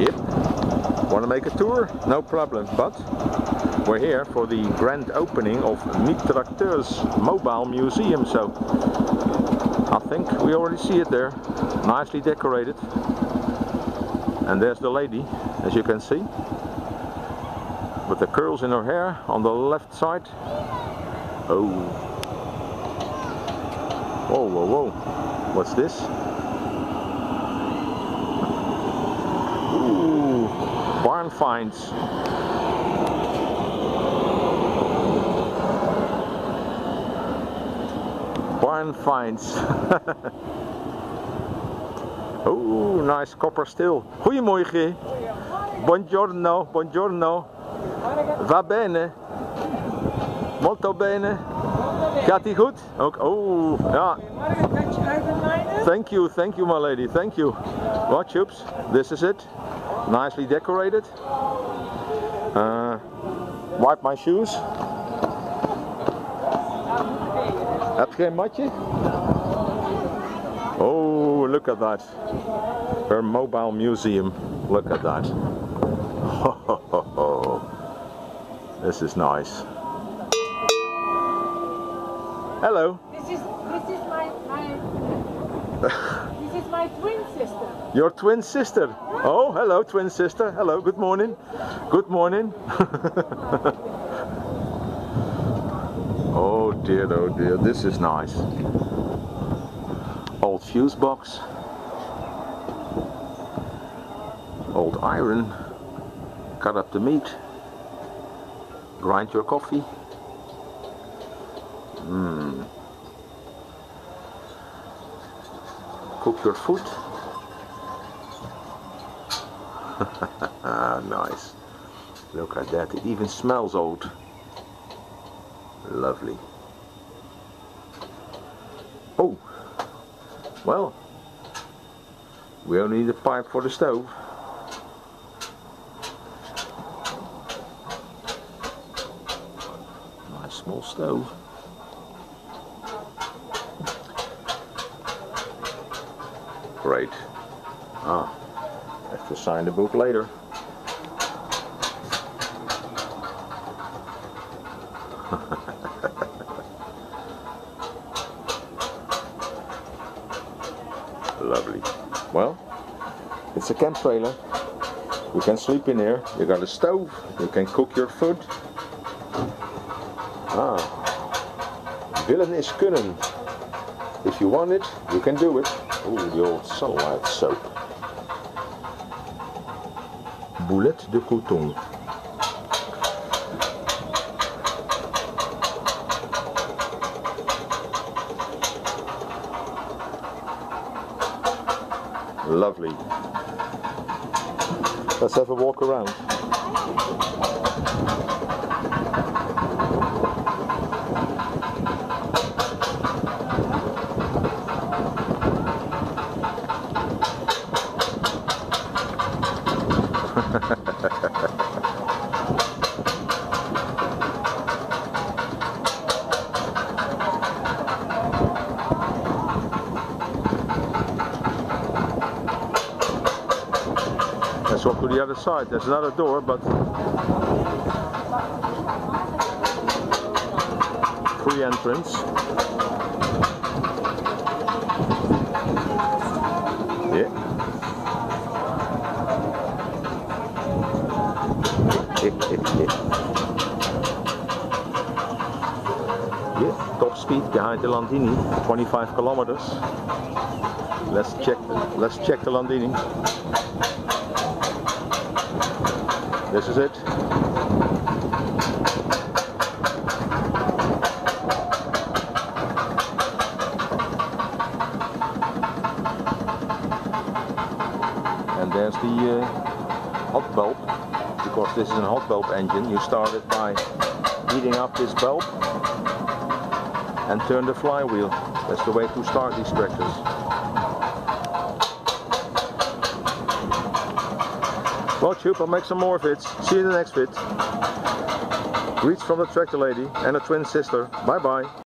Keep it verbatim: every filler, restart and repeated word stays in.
here. Want to make a tour? No problem, but we're here for the grand opening of Mie Tracteur's mobile museum, so I think we already see it there, nicely decorated. And there's the lady, as you can see, with the curls in her hair on the left side. Oh, whoa, whoa, whoa, what's this? Ooh, barn finds. Barn finds. Oh, nice copper still. Goedemorgen. Buongiorno, buongiorno. Va bene, molto bene, gaat ie goed? Ook, oh, ja. Thank you, thank you my lady, thank you. Well, Chups, this is it, nicely decorated. Uh, wipe my shoes. Heb je geen matje? Oh, look at that. Her mobile museum, look at that. Ho, ho, ho, ho. This is nice. Hello. This is this is my, my this is my twin sister. Your twin sister. Oh, hello, twin sister. Hello. Good morning. Good morning. Oh dear, oh dear. This is nice. Old fuse box. Old iron. Cut up the meat. Grind your coffee. Mm. Cook your food. Nice. Look at that. It even smells old. Lovely. Oh, well, we only need a pipe for the stove. Small stove. Great. Ah, I have to sign the book later. Lovely. Well, it's a camp trailer. You can sleep in here. You got a stove. You can cook your food. Ah, willen is kunnen. If you want it, you can do it. Ooh, the old sunlight soap. Boulette de coton. Lovely. Let's have a walk around. Let's walk to the other side. There's another door, but free entrance. Yeah. Yeah, top speed behind the Landini, twenty-five kilometers. Let's check. Let's check the Landini. This is it. And there's the uh, hot bulb. Because this is a hot bulb engine, you start it by heating up this bulb and turn the flywheel. That's the way to start these tractors. Well, Chup, I'll make some more fits. See you in the next fit. Greets from the tractor lady and her twin sister. Bye bye.